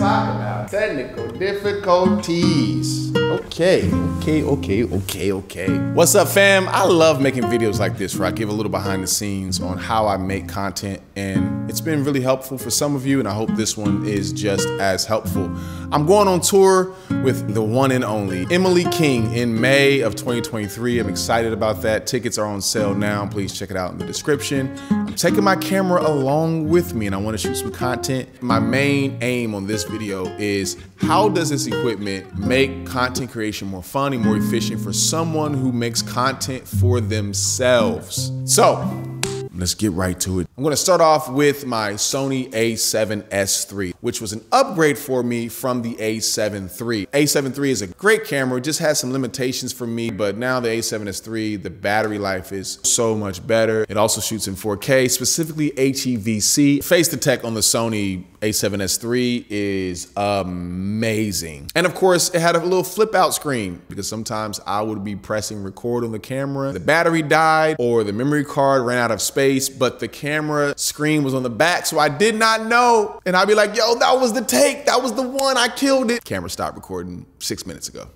talk about technical difficulties. Okay. What's up, fam? I love making videos like this where I give a little behind the scenes on how I make content, and it's been really helpful for some of you, and I hope this one is just as helpful. I'm going on tour with the one and only Emily King in May of 2023. I'm excited about that. Tickets are on sale now. Please check it out in the description. I'm taking my camera along with me and I want to shoot some content. My main aim on this video is how does this equipment make content creation more fun and more efficient for someone who makes content for themselves. So let's get right to it. I'm gonna start off with my Sony A7S III, which was an upgrade for me from the A7 III. A7 III is a great camera, it just has some limitations for me, but now the A7S III, the battery life is so much better. It also shoots in 4K, specifically HEVC. Face detect on the Sony A7S III is amazing. And of course, it had a little flip out screen because sometimes I would be pressing record on the camera, the battery died or the memory card ran out of space, but the camera screen was on the back, so I did not know. And I'd be like, yo, that was the take. That was the one, I killed it. Camera stopped recording 6 minutes ago.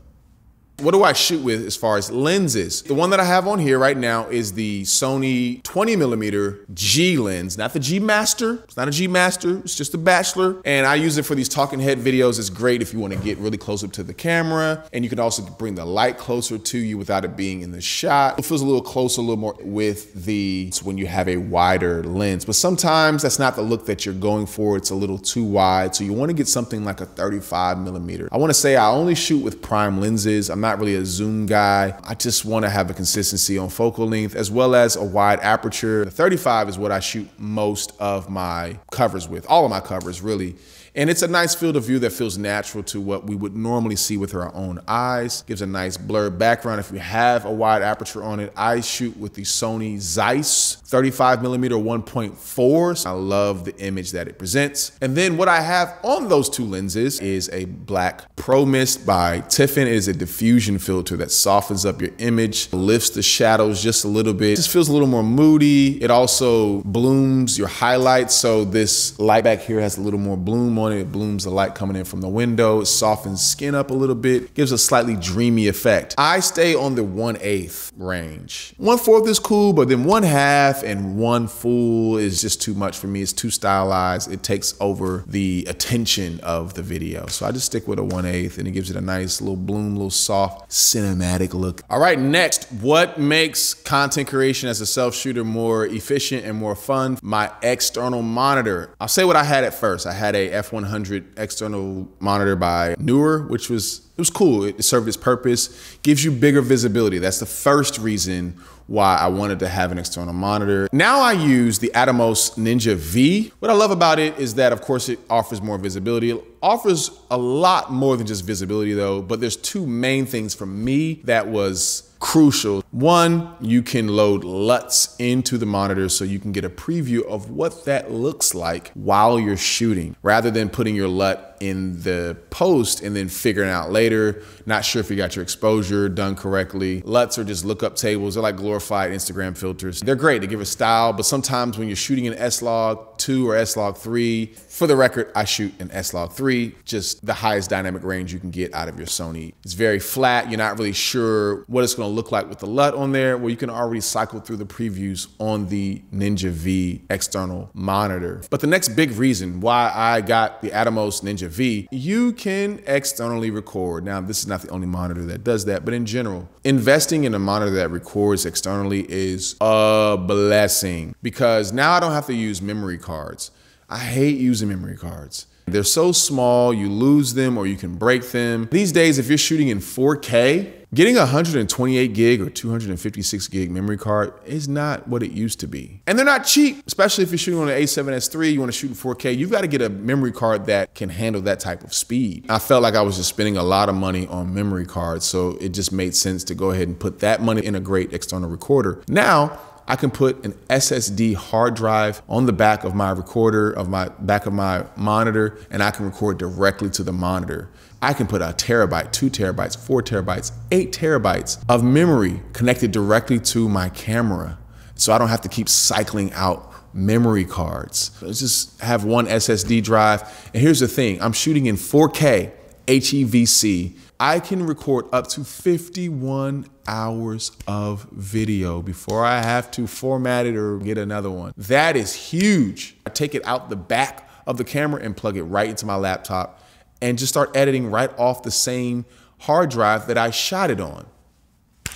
What do I shoot with as far as lenses? The one that I have on here right now is the Sony 20 millimeter G lens, not the G Master. It's not a G Master, it's just a Bachelor. And I use it for these talking head videos. It's great if you wanna get really close up to the camera, and you can also bring the light closer to you without it being in the shot. It feels a little closer, a little more with the, it's when you have a wider lens, but sometimes that's not the look that you're going for. It's a little too wide. So you wanna get something like a 35 millimeter. I wanna say I only shoot with prime lenses. I'm not really a zoom guy. I just want to have a consistency on focal length as well as a wide aperture. The 35 is what I shoot most of my covers with, all of my covers really. And it's a nice field of view that feels natural to what we would normally see with our own eyes. Gives a nice blurred background if you have a wide aperture on it. I shoot with the Sony Zeiss 35 millimeter 1.4. So I love the image that it presents. And then what I have on those two lenses is a Black Pro Mist by Tiffin. It is a diffusion filter that softens up your image, lifts the shadows just a little bit. It just feels a little more moody. It also blooms your highlights. So this light back here has a little more bloom on it. It blooms the light coming in from the window. It softens skin up a little bit, gives a slightly dreamy effect. I stay on the 1/8 range. 1/4 is cool, but then 1/2 and 1 full is just too much for me. It's too stylized. It takes over the attention of the video. So I just stick with a 1/8 and it gives it a nice little bloom, little soft cinematic look. All right, next, what makes content creation as a self-shooter more efficient and more fun? My external monitor. I'll say what I had at first. I had a F1 #100 external monitor by Newer, which was, it was cool. It served its purpose, gives you bigger visibility. That's the first reason why I wanted to have an external monitor. Now I use the Atomos Ninja V. What I love about it is that, of course, it offers more visibility. It offers a lot more than just visibility though, but there's two main things for me that was crucial. One, you can load LUTs into the monitor so you can get a preview of what that looks like while you're shooting, rather than putting your LUT in the post and then figuring out later, not sure if you got your exposure done correctly. LUTs are just lookup tables. They're like glorified Instagram filters. They're great to give a style, but sometimes when you're shooting an S Log 2 or S Log 3, for the record, I shoot an S Log 3, just the highest dynamic range you can get out of your Sony. It's very flat. You're not really sure what it's gonna look like with the LUT on there, where you can already cycle through the previews on the Ninja V external monitor. But the next big reason why I got the Atomos Ninja V, you can externally record. Now, this is not the only monitor that does that, but in general, investing in a monitor that records externally is a blessing because now I don't have to use memory cards. I hate using memory cards. They're so small, you lose them or you can break them. These days, if you're shooting in 4K, getting a 128 gig or 256 gig memory card is not what it used to be. And they're not cheap, especially if you're shooting on an A7S III, you wanna shoot in 4K, you've gotta get a memory card that can handle that type of speed. I felt like I was just spending a lot of money on memory cards, so it just made sense to go ahead and put that money in a great external recorder. Now, I can put an SSD hard drive on the back of my recorder, of my back of my monitor, and I can record directly to the monitor. I can put 1 terabyte, 2 terabytes, 4 terabytes, 8 terabytes of memory connected directly to my camera. So I don't have to keep cycling out memory cards. Let's just have one SSD drive. And here's the thing, I'm shooting in 4K HEVC. I can record up to 51 hours of video before I have to format it or get another one. That is huge. I take it out the back of the camera and plug it right into my laptop and just start editing right off the same hard drive that I shot it on.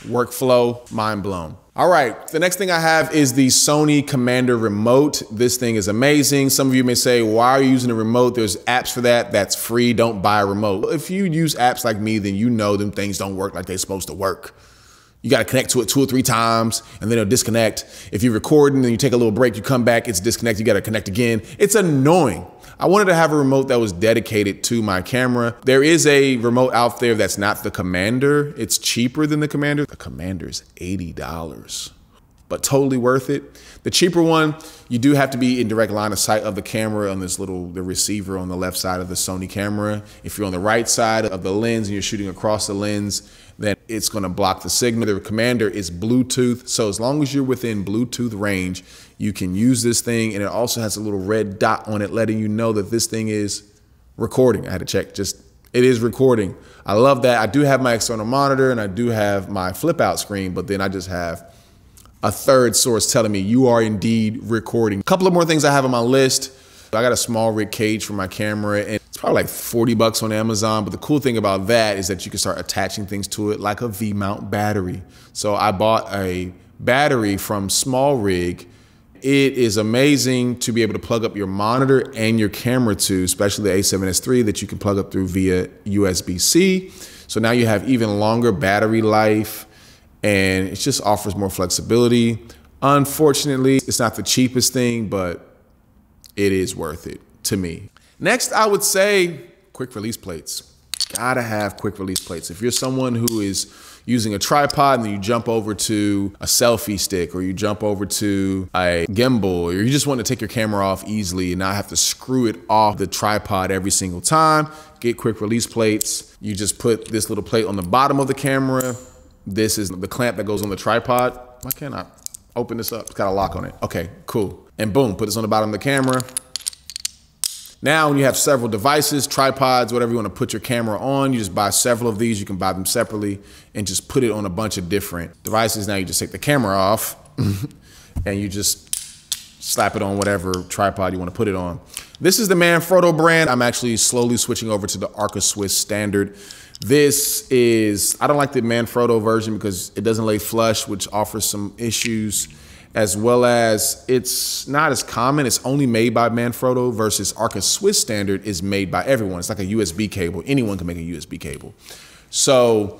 Workflow, mind blown. All right, the next thing I have is the Sony Commander remote. This thing is amazing. Some of you may say, why are you using a remote? There's apps for that, that's free, don't buy a remote. If you use apps like me, then you know them things don't work like they're supposed to work. You gotta connect to it 2 or 3 times and then it'll disconnect. If you're recording and you take a little break, you come back, it's disconnected, you gotta connect again. It's annoying. I wanted to have a remote that was dedicated to my camera. There is a remote out there that's not the Commander. It's cheaper than the Commander. The Commander is $80, but totally worth it. The cheaper one, you do have to be in direct line of sight of the camera on this little, the receiver on the left side of the Sony camera. If you're on the right side of the lens and you're shooting across the lens, then it's gonna block the signal. The Commander is Bluetooth, so as long as you're within Bluetooth range, you can use this thing, and it also has a little red dot on it letting you know that this thing is recording. I had to check, just, it is recording. I love that. I do have my external monitor and I do have my flip out screen, but then I just have a third source telling me you are indeed recording. A couple of more things I have on my list. I got a small rig cage for my camera, and it's probably like 40 bucks on Amazon. But the cool thing about that is that you can start attaching things to it like a V-mount battery. So I bought a battery from Small Rig. It is amazing to be able to plug up your monitor and your camera to, especially the A7S III that you can plug up through via USB-C. So now you have even longer battery life and it just offers more flexibility. Unfortunately, it's not the cheapest thing, but it is worth it to me. Next, I would say quick release plates. Gotta have quick release plates. If you're someone who is using a tripod and then you jump over to a selfie stick or you jump over to a gimbal or you just want to take your camera off easily and not have to screw it off the tripod every single time, get quick release plates. You just put this little plate on the bottom of the camera. This is the clamp that goes on the tripod. Why can't I open this up? It's got a lock on it. Okay, cool. And boom, put this on the bottom of the camera. Now, when you have several devices, tripods, whatever you want to put your camera on, you just buy several of these. You can buy them separately and just put it on a bunch of different devices. Now you just take the camera off and you just slap it on whatever tripod you want to put it on. This is the Manfrotto brand. I'm actually slowly switching over to the Arca Swiss standard. This is, I don't like the Manfrotto version because it doesn't lay flush, which offers some issues, as well as it's not as common. It's only made by Manfrotto versus Arca Swiss standard is made by everyone. It's like a USB cable. Anyone can make a USB cable. So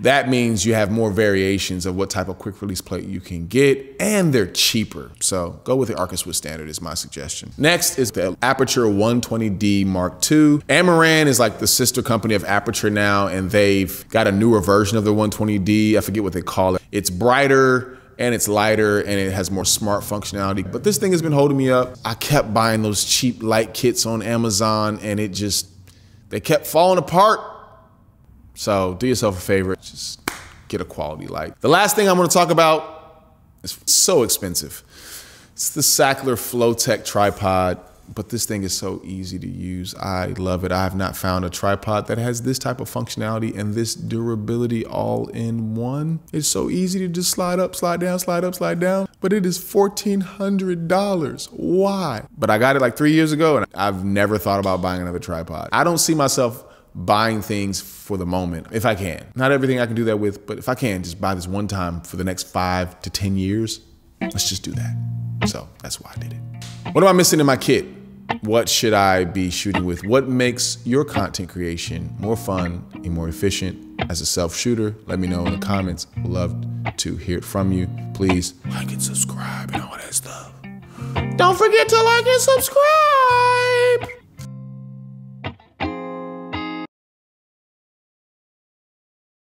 that means you have more variations of what type of quick release plate you can get, and they're cheaper. So go with the Arca Swiss standard is my suggestion. Next is the Aputure 120D Mark II. Amaran is like the sister company of Aputure now, and they've got a newer version of the 120D. I forget what they call it. It's brighter, and it's lighter, and it has more smart functionality. But this thing has been holding me up. I kept buying those cheap light kits on Amazon, and it just, they kept falling apart. So do yourself a favor, just get a quality light. The last thing I'm gonna talk about is so expensive. It's the Sackler Flowtech tripod, but this thing is so easy to use. I love it. I have not found a tripod that has this type of functionality and this durability all in one. It's so easy to just slide up, slide down, slide up, slide down, but it is $1,400. Why? But I got it like 3 years ago and I've never thought about buying another tripod. I don't see myself buying things for the moment if I can. Not everything I can do that with, but if I can, just buy this one time for the next 5 to 10 years, let's just do that. So that's why I did it. What am I missing in my kit? What should I be shooting with? What makes your content creation more fun and more efficient as a self-shooter? Let me know in the comments. Love to hear it from you. Please like and subscribe and all that stuff. Don't forget to like and subscribe.